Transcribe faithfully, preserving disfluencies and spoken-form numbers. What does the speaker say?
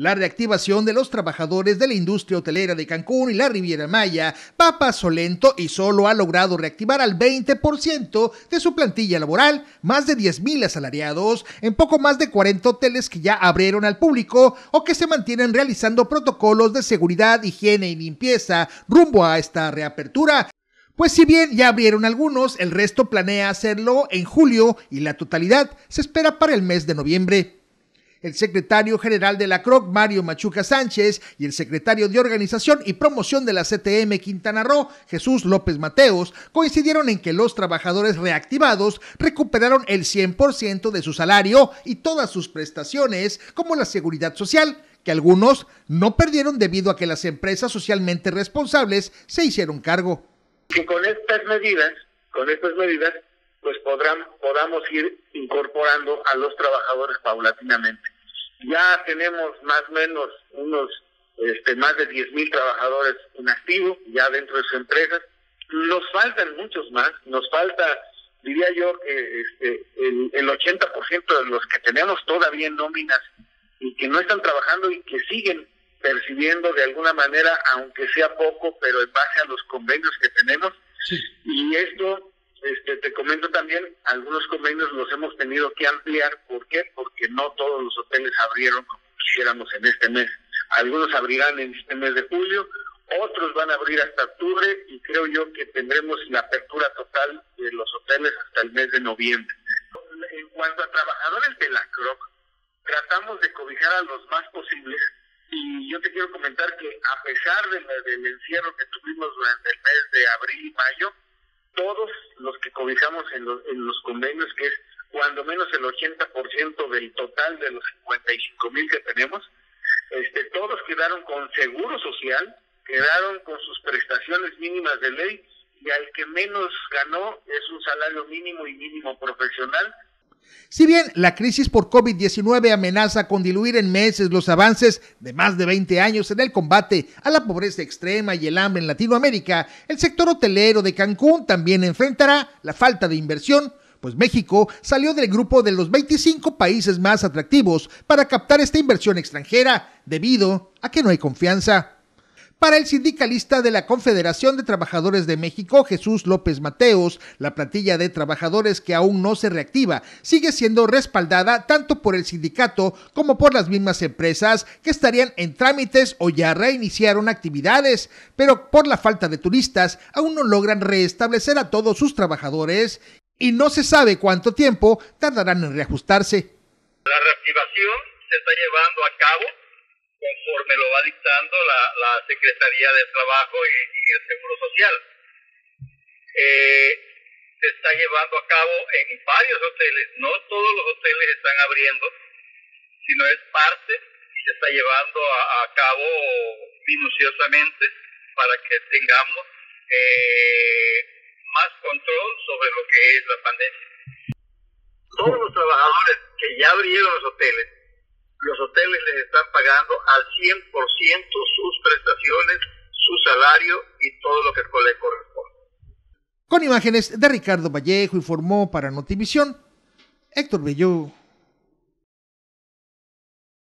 La reactivación de los trabajadores de la industria hotelera de Cancún y la Riviera Maya va paso lento y solo ha logrado reactivar al veinte por ciento de su plantilla laboral, más de diez mil asalariados, en poco más de cuarenta hoteles que ya abrieron al público o que se mantienen realizando protocolos de seguridad, higiene y limpieza rumbo a esta reapertura. Pues si bien ya abrieron algunos, el resto planea hacerlo en julio y la totalidad se espera para el mes de noviembre. El secretario general de la C R O C, Mario Machuca Sánchez, y el secretario de Organización y Promoción de la C T M Quintana Roo, Jesús López Mateos, coincidieron en que los trabajadores reactivados recuperaron el cien por ciento de su salario y todas sus prestaciones, como la seguridad social, que algunos no perdieron debido a que las empresas socialmente responsables se hicieron cargo. Que con estas medidas, con estas medidas, pues podrán, podamos ir incorporando a los trabajadores paulatinamente. Ya tenemos más o menos unos este, más de diez mil trabajadores en activo ya dentro de sus empresas. Nos faltan muchos más, nos falta, diría yo, que este, el, el ochenta por ciento de los que tenemos todavía en nóminas y que no están trabajando y que siguen percibiendo de alguna manera, aunque sea poco, pero en base a los convenios que tenemos. Sí. Y esto... Este, te comento también, algunos convenios los hemos tenido que ampliar. ¿Por qué? Porque no todos los hoteles abrieron como quisiéramos en este mes. Algunos abrirán en este mes de julio, otros van a abrir hasta octubre y creo yo que tendremos la apertura total de los hoteles hasta el mes de noviembre. En cuanto a trabajadores de la C R O C, tratamos de cobijar a los más posibles y yo te quiero comentar que a pesar de la, del encierro que tuvimos durante el mes de abril y mayo, todos los que cobijamos en los, en los convenios, que es cuando menos el ochenta por ciento del total de los cincuenta y cinco mil que tenemos, este, todos quedaron con seguro social, quedaron con sus prestaciones mínimas de ley y al que menos ganó es un salario mínimo y mínimo profesional. Si bien la crisis por COVID diecinueve amenaza con diluir en meses los avances de más de veinte años en el combate a la pobreza extrema y el hambre en Latinoamérica, el sector hotelero de Cancún también enfrentará la falta de inversión, pues México salió del grupo de los veinticinco países más atractivos para captar esta inversión extranjera, debido a que no hay confianza. Para el sindicalista de la Confederación de Trabajadores de México, Jesús López Mateos, la plantilla de trabajadores que aún no se reactiva sigue siendo respaldada tanto por el sindicato como por las mismas empresas que estarían en trámites o ya reiniciaron actividades, pero por la falta de turistas aún no logran restablecer a todos sus trabajadores y no se sabe cuánto tiempo tardarán en reajustarse. La reactivación se está llevando a cabo conforme lo va dictando la, la Secretaría de Trabajo y, y el Seguro Social. Eh, se está llevando a cabo en varios hoteles, no todos los hoteles están abriendo, sino es parte y se está llevando a, a cabo minuciosamente para que tengamos eh, más control sobre lo que es la pandemia. Todos los trabajadores que ya abrieron los hoteles, los hoteles les están pagando al cien por ciento sus prestaciones, su salario y todo lo que le corresponde. Con imágenes de Ricardo Vallejo, informó para Notivision, Héctor Bellú.